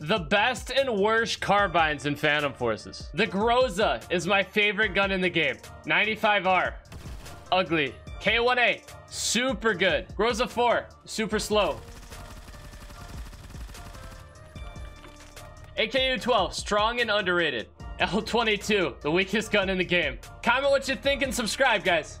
The best and worst carbines in Phantom Forces. The Groza is my favorite gun in the game. 95R, ugly. K1A, super good. Groza 4, super slow. AKU-12, strong and underrated. L-22, the weakest gun in the game. Comment what you think and subscribe, guys.